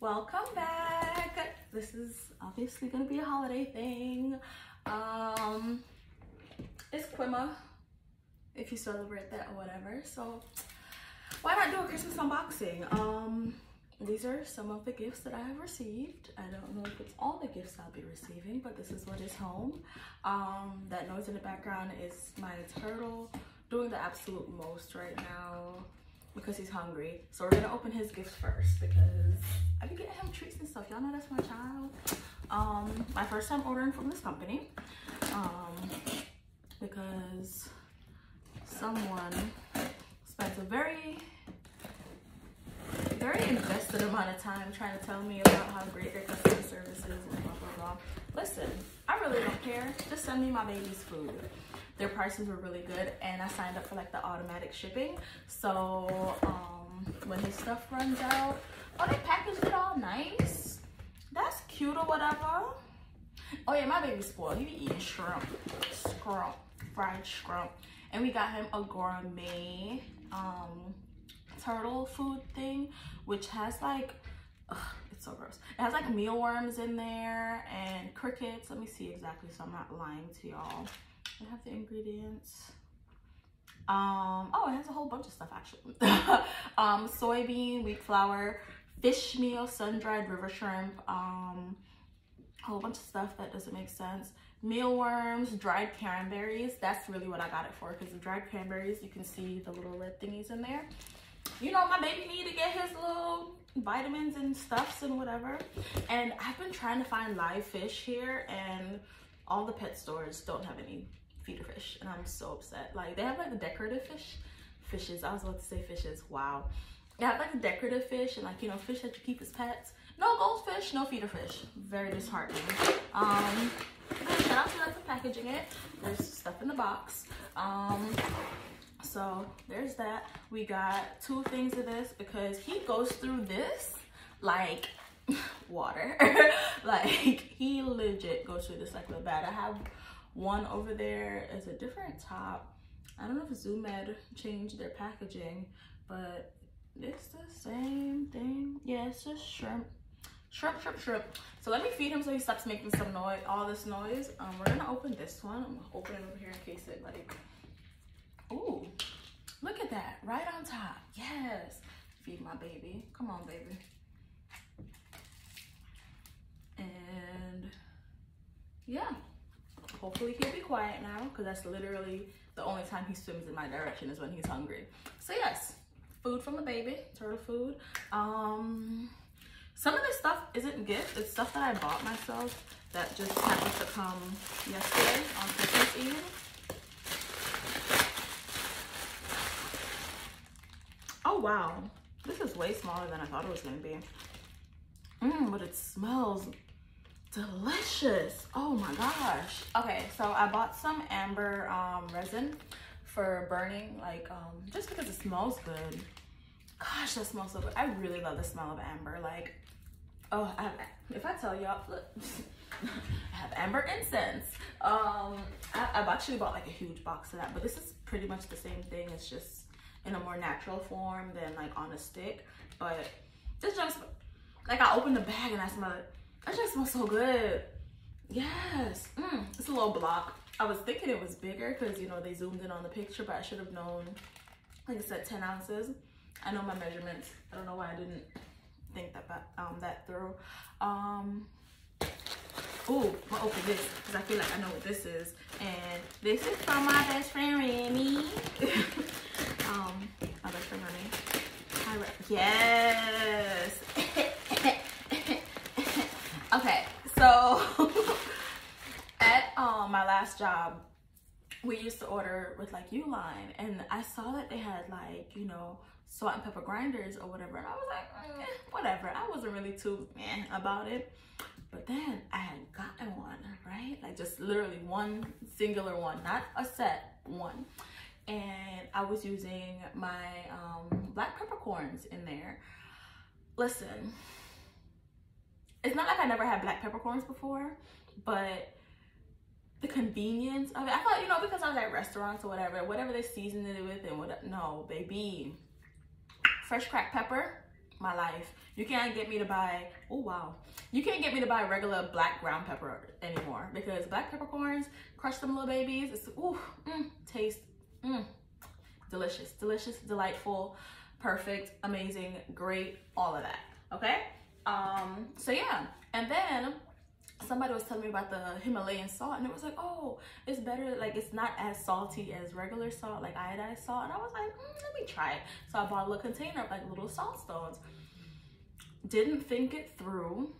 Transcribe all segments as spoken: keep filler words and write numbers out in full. Welcome back. This is obviously gonna be a holiday thing. Um, it's Quima, if you celebrate that or whatever. So why not do a Christmas unboxing? Um, these are some of the gifts that I have received. I don't know if it's all the gifts I'll be receiving, but this is what is home. Um, that noise in the background is my turtle doing the absolute most right now because he's hungry. So we're gonna open his gift first because I be getting him treats and stuff. Y'all know that's my child. Um, my first time ordering from this company um, because someone spent a very, very invested amount of time trying to tell me about how great their customer service is and blah, blah, blah. Listen, I really don't care. Just send me my baby's food. Their prices were really good, and I signed up for like the automatic shipping. So um, when his stuff runs out, oh, they packaged it all nice. That's cute or whatever. Oh yeah, my baby's spoiled. He be eating shrimp, scrump, fried shrimp, and we got him a gourmet um, turtle food thing, which has like, ugh, it's so gross. It has like mealworms in there and crickets. Let me see exactly so I'm not lying to y'all. I have the ingredients. Um, oh, it has a whole bunch of stuff actually. um, soybean, wheat flour, fish meal, sun-dried river shrimp, um, a whole bunch of stuff that doesn't make sense. Mealworms, dried cranberries. That's really what I got it for because the dried cranberries, you can see the little red thingies in there. You know, my baby need to get his little vitamins and stuffs and whatever. And I've been trying to find live fish here, and all the pet stores don't have any feeder fish, and I'm so upset. Like, they have like the decorative fish, fishes, I was about to say fishes, wow. They have like the decorative fish and like, you know, fish that you keep as pets. No goldfish, no feeder fish. Very disheartening. Um, shout out to them for packaging it. There's stuff in the box. Um, so there's that. We got two things of this because he goes through this like water. Like, he legit goes through this like real bad. I have one over there. It's a different top. I don't know if Zoo Med changed their packaging, but it's the same thing. Yeah, it's just shrimp. Shrimp, shrimp, shrimp. So let me feed him so he stops making some noise, all this noise. Um, we're gonna open this one. I'm gonna open it over here in case it like, ooh, look at that, right on top. Yes, feed my baby. Come on, baby. And yeah, hopefully he'll be quiet now because that's literally the only time he swims in my direction is when he's hungry. So yes, food from the baby, turtle food. Um, some of this stuff isn't gift, it's stuff that I bought myself that just happened to come yesterday on Christmas Eve. Oh wow, this is way smaller than I thought it was gonna be. Mmm, but it smells delicious. Oh my gosh. Okay, so I bought some amber um, resin for burning, like um, just because it smells good. Gosh, that smells so good. I really love the smell of amber. Like, oh, I have, if I tell y'all, look, I have amber incense. Um, I, I've actually bought like a huge box of that, but this is pretty much the same thing. It's just in a more natural form than like on a stick. But this just, like, I opened the bag and I smell it. That just smells so good. Yes, mm, it's a little block. I was thinking it was bigger because, you know, they zoomed in on the picture, but I should have known, like I said, ten ounces. I know my measurements. I don't know why I didn't think that that, um, that through. Um, oh, I'm gonna open this because I feel like I know what this is. And this is from my best friend, Remy. um, my best friend, Remy. Hi, Remy. Yes. Okay, so at um, my last job, we used to order with like Uline, and I saw that they had like, you know, salt and pepper grinders or whatever, and I was like, eh, whatever. I wasn't really too meh about it, but then I had gotten one, right? Like just literally one singular one, not a set, one. And I was using my um, black peppercorns in there. Listen, it's not like I never had black peppercorns before, but the convenience of it, I thought, you know, because I was at restaurants or whatever, whatever they seasoned it with and what, no, baby. Fresh cracked pepper, my life. You can't get me to buy, oh wow, you can't get me to buy regular black ground pepper anymore, because black peppercorns, crush them little babies, it's ooh, mm, taste, mm, delicious, delicious, delightful, perfect, amazing, great, all of that, okay? Um, so yeah, and then somebody was telling me about the Himalayan salt, and it was like, oh, it's better, like it's not as salty as regular salt, like iodized salt. And I was like, mm, let me try it. So I bought a little container of like little salt stones. Didn't think it through.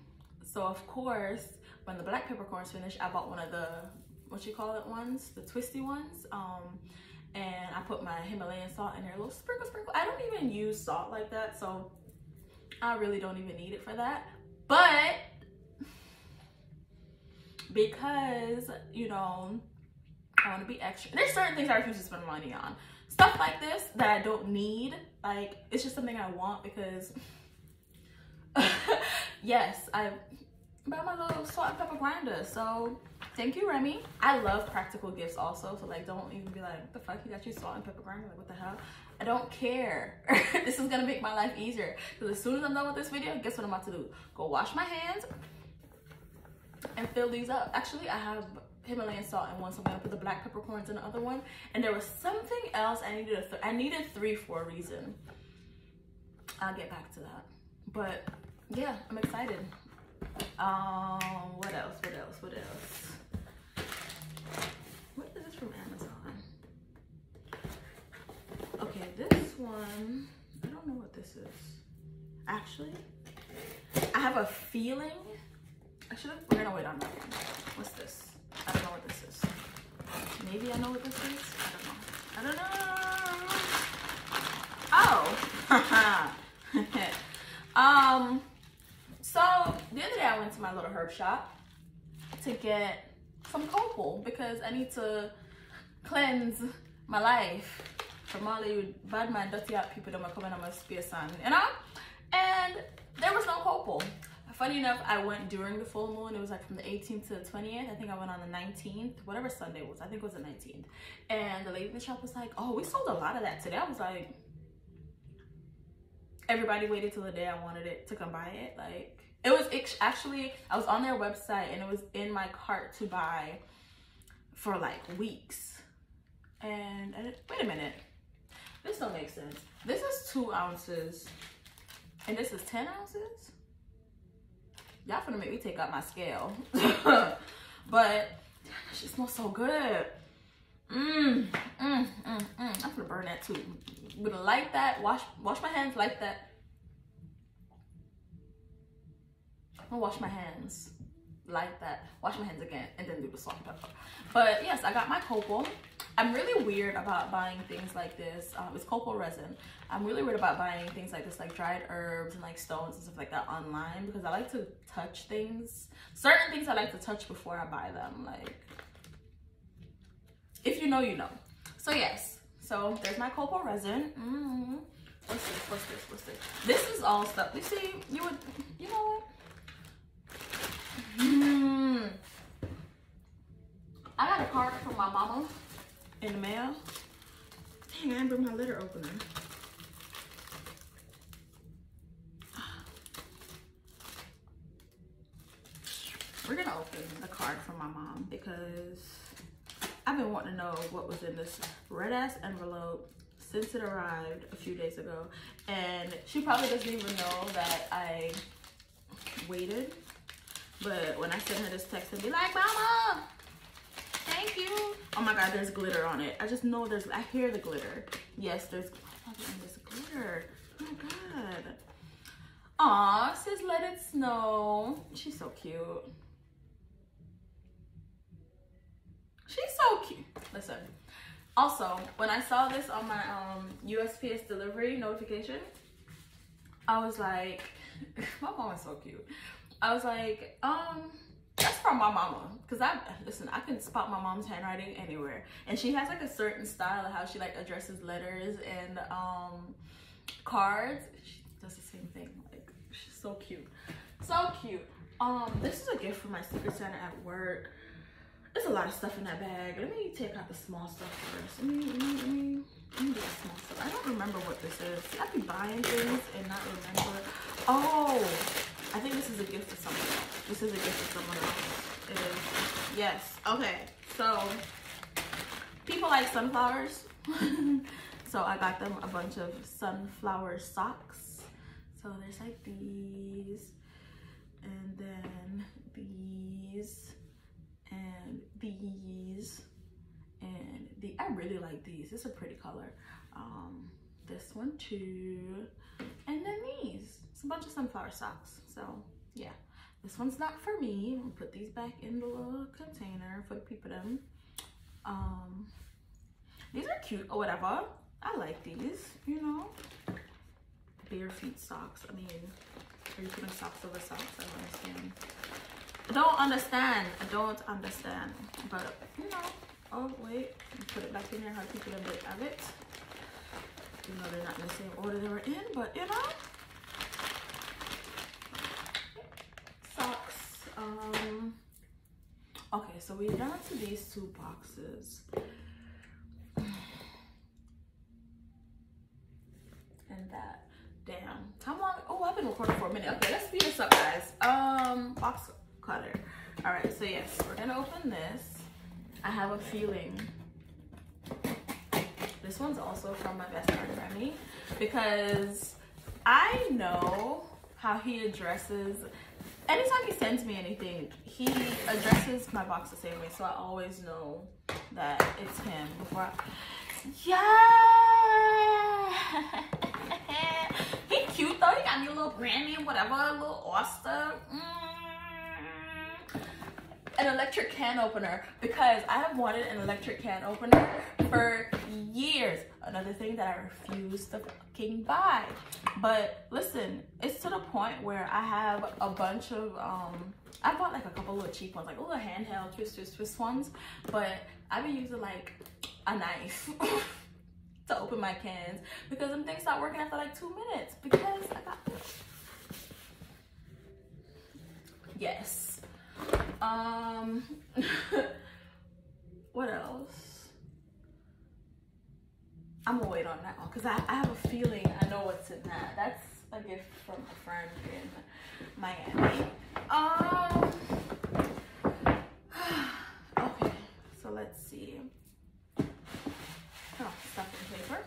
So of course, when the black peppercorns finished, I bought one of the, what you call it ones, the twisty ones. Um, and I put my Himalayan salt in there, a little sprinkle, sprinkle. I don't even use salt like that, so I really don't even need it for that. But because, you know, I want to be extra. There's certain things I refuse to spend money on. Stuff like this that I don't need. Like, it's just something I want because, yes, I bought my little salt and pepper grinder. So, thank you, Remy. I love practical gifts also. So, like, don't even be like, what the fuck, you got your salt and pepper grinder? Like, what the hell? I don't care. This is going to make my life easier. Because as soon as I'm done with this video, guess what I'm about to do? Go wash my hands and fill these up. Actually, I have Himalayan salt in one, so I'm gonna put the black peppercorns in the other one. And there was something else I needed. A I needed three for a reason. I'll get back to that. But yeah, I'm excited. Um, what else? What else? What else? What is this from Amazon? Okay, this one. I don't know what this is. Actually, I have a feeling. I should have, we're gonna wait on that one. What's this? I don't know what this is. Maybe I know what this is? I don't know. I don't know. Oh! um, so, the other day I went to my little herb shop to get some copal because I need to cleanse my life from all you bad man, dirty out people that are coming on my space, you know? And there was no copal. Funny enough, I went during the full moon. It was like from the eighteenth to the twentieth. I think I went on the nineteenth, whatever Sunday was. I think it was the nineteenth. And the lady in the shop was like, oh, we sold a lot of that today. I was like, everybody waited till the day I wanted it to come buy it. Like, it was actually, I was on their website and it was in my cart to buy for like weeks. And, and wait a minute, this don't make sense. This is two ounces and this is ten ounces. Y'all finna make me take out my scale. But she smells so good. Mmm, mmm, mmm, mmm. I'm gonna burn that too. I'm gonna light that, wash wash my hands, light that. I'm gonna wash my hands, light that, wash my hands again, and then do the salt and pepper. But yes, I got my copal. I'm really weird about buying things like this. Um, it's copal resin. I'm really weird about buying things like this, like dried herbs and like stones and stuff like that online, because I like to touch things. Certain things I like to touch before I buy them. Like, if you know, you know. So yes, so there's my copal resin. Mm-hmm. What's this, what's this, what's this? This is all stuff, you see, you would, you know what? Mm. I got a card from my mama in the mail. Dang, I didn't bring my letter opener. We're gonna open the card from my mom because I've been wanting to know what was in this red ass envelope since it arrived a few days ago. And she probably doesn't even know that I waited. But when I send her this text and be like, Mama, thank you. Oh my God, there's glitter on it. I just know there's, I hear the glitter. Yes, there's, oh, there's glitter. Oh my God. Aw, says let it snow. She's so cute. She's so cute. Listen, also, when I saw this on my um, U S P S delivery notification, I was like, my mom is so cute. I was like, um, that's from my mama. Cause I, listen, I can spot my mom's handwriting anywhere. And she has like a certain style of how she like addresses letters and um, cards. She does the same thing, like she's so cute. So cute. Um, this is a gift from my secret Santa at work. There's a lot of stuff in that bag. Let me take out the small stuff first. Let me, let me, let me, let me do the small stuff. I don't remember what this is. See, I be buying things and not remember. Oh, I think this is a gift to someone else. This is a gift to someone else. It is. Yes. Okay. So people like sunflowers. So I got them a bunch of sunflower socks. So there's like these, and then these, and these, and the I really like these. It's a pretty color. Um, this one too, and then these. It's a bunch of sunflower socks. So yeah, this one's not for me. I'm gonna put these back in the little container for the people them. Um, these are cute or whatever. I like these, you know. Bare feet socks. I mean, are you putting socks over socks? I don't understand. I don't understand. I don't understand. But, you know. Oh, wait. Put it back in there. How people have a bit of it. You know, they're not in the same order they were in, but, you know. Socks. Um. Okay, so we're down to these two boxes. That damn how long oh I've been recording for a minute. Okay, let's speed this up, guys. Um box cutter. All right, so yes, we're gonna open this. I have a feeling this one's also from my best friend Remy, because I know how he addresses. Anytime he sends me anything, he addresses my box the same way, so I always know that it's him before I... yeah. He's cute though. He got me a little brand name, whatever, a little oyster, mm. an electric can opener, because I have wanted an electric can opener for years. Another thing that I refuse to fucking buy. But listen, it's to the point where I have a bunch of um, I bought like a couple of cheap ones, like little handheld twist, twist, twist ones. But I've been using like a knife. To open my cans, because them things stop working after like two minutes because I got yes um what else? I'm gonna wait on that one because I, I have a feeling I know what's in that. That's a gift from a friend in Miami. Um okay, so let's see. Oh, stuff in paper.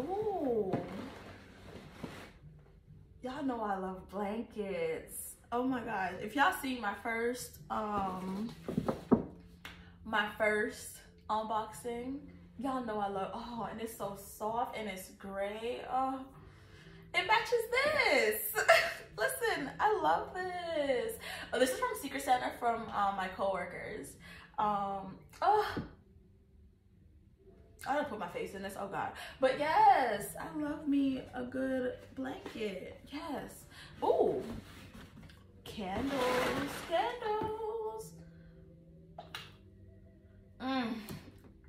Ooh. Y'all know I love blankets. Oh my gosh. If y'all see my first um my first unboxing, y'all know I love oh, and it's so soft and it's gray. Oh, it matches this. Listen, I love this. Oh, this is from Secret Santa from uh, my coworkers. Um oh I don't put my face in this, oh God. But yes, I love me a good blanket, yes. Ooh, candles, candles. Mm.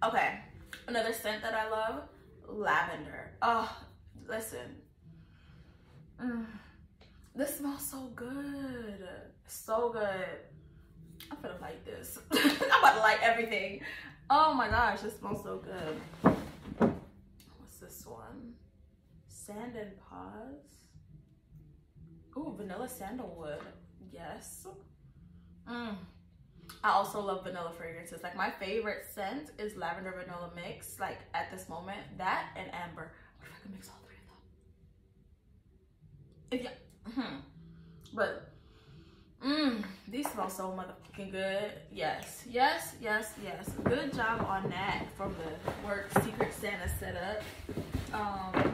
Okay, another scent that I love, lavender. Oh, listen. Mm. This smells so good, so good. I'm gonna light this. I'm about to light everything. Oh my gosh, this smells so good. What's this one? Sand and Paws. Ooh, vanilla sandalwood. Yes. Mm. I also love vanilla fragrances. Like my favorite scent is lavender vanilla mix. Like at this moment, that and amber. I wonder if I can mix all three of them. If yeah. Mm-hmm. But. Mmm, these smell so motherfucking good. Yes, yes, yes, yes. Good job on that from the work Secret Santa setup. Um,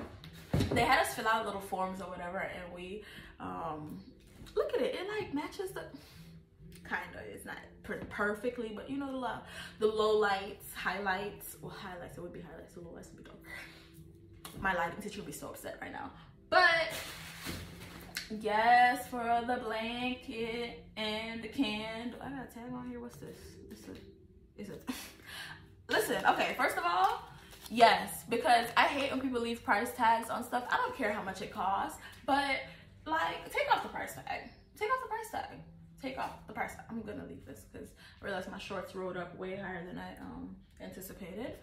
they had us fill out little forms or whatever, and we, um, look at it. It like matches the, kind of. It's not per perfectly, but you know the love, the low lights, highlights. Well, highlights. It would be highlights. The low lights would be dark. My lighting teacher would be so upset right now. But. Yes, for the blanket and the candle. I got a tag on here. What's this? It's a, it's a listen, okay, first of all, yes, because I hate when people leave price tags on stuff. I don't care how much it costs, but like, take off the price tag. Take off the price tag. Take off the price tag. I'm gonna leave this because realized my shorts rolled up way higher than I um, anticipated.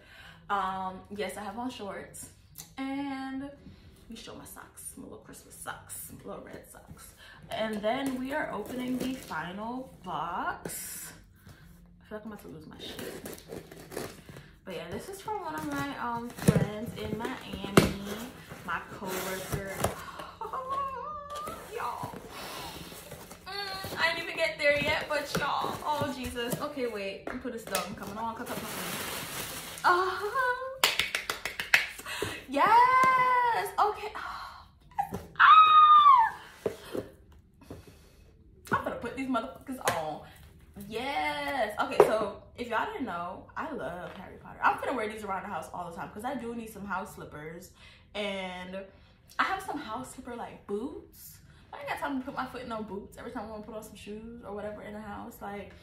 Um, yes, I have on shorts. And let me show my socks, my little Christmas socks, my little red socks. And then we are opening the final box. I feel like I'm about to lose my shit. But yeah, this is from one of my um, friends in Miami, my coworker. Oh, y'all. Mm, I didn't even get there yet, but y'all. Oh, Jesus. Okay, wait. I'm put this down. I'm coming on. Cut, cut, cut. Oh. Yes. Okay. I'm gonna put these motherfuckers on. Yes. Okay, so if y'all didn't know, I love Harry Potter. I'm gonna wear these around the house all the time because I do need some house slippers, and I have some house slipper like boots. I ain't got time to put my foot in no boots every time I want to put on some shoes or whatever in the house. Like,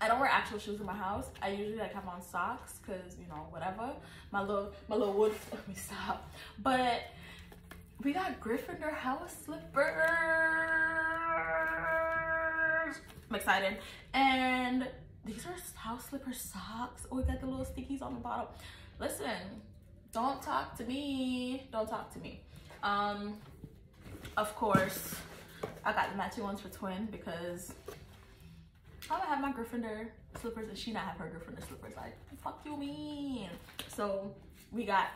I don't wear actual shoes in my house. I usually like have on socks because, you know, whatever. My little my little wood. Let me stop. But we got Gryffindor house slippers. I'm excited. And these are house slipper socks. Oh, we got the little stickies on the bottom. Listen, don't talk to me. Don't talk to me. Um, of course, I got the matching ones for Twin because I'm gonna have my Gryffindor slippers and she not have her Gryffindor slippers. Like, the fuck you mean? So we got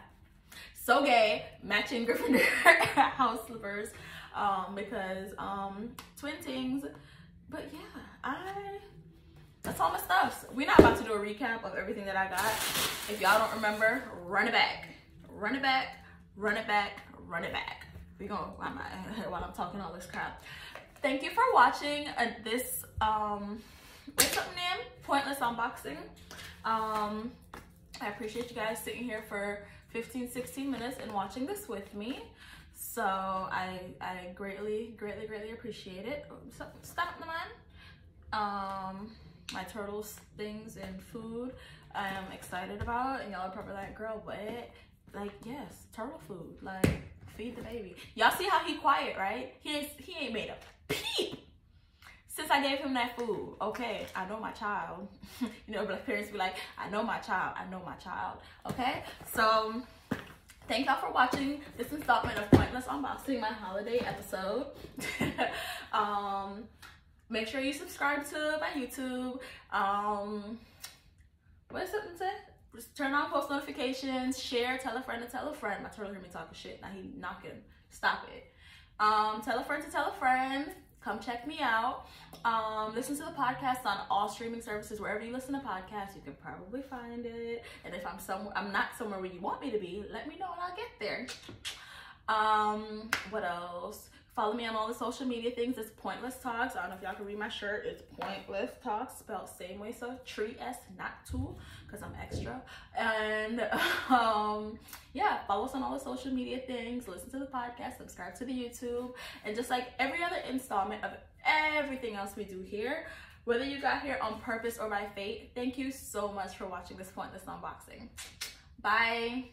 so gay matching Gryffindor house slippers um, because um, Twin things. But yeah, I, that's all my stuff. We're not about to do a recap of everything that I got. If y'all don't remember, run it back. Run it back, run it back, run it back. We're gonna lie my head while I'm talking all this crap. Thank you for watching uh, this, um, what's up, name? Pointless Unboxing. Um, I appreciate you guys sitting here for fifteen, sixteen minutes and watching this with me. So I I greatly, greatly, greatly appreciate it. So, stop the line. Um, my turtles things and food I am excited about, and y'all are probably like, girl, what? Like, yes, turtle food. Like, feed the baby. Y'all see how he quiet, right? He ain't, he ain't made a peep since I gave him that food. Okay, I know my child. You know, but parents be like, I know my child, I know my child. Okay, so thank y'all for watching this installment of Pointless Unboxing, my holiday episode. um, make sure you subscribe to my YouTube. Um, what is something said? Just turn on post notifications, share, tell a friend to tell a friend. My turtle heard me talking shit. Now he knocking. Stop it. Um, tell a friend to tell a friend. Come check me out. Um, listen to the podcast on all streaming services. Wherever you listen to podcasts, you can probably find it. And if I'm somewhere, I'm not somewhere where you want me to be, let me know and I'll get there. Um, what else? Follow me on all the social media things. It's Pointlesss Talks. I don't know if y'all can read my shirt. It's Pointlesss Talks, spelled same way, so tree S, not two, because I'm extra. And um, yeah, follow us on all the social media things. Listen to the podcast, subscribe to the YouTube. And just like every other installment of everything else we do here, whether you got here on purpose or by fate, thank you so much for watching this Pointless Unboxing. Bye.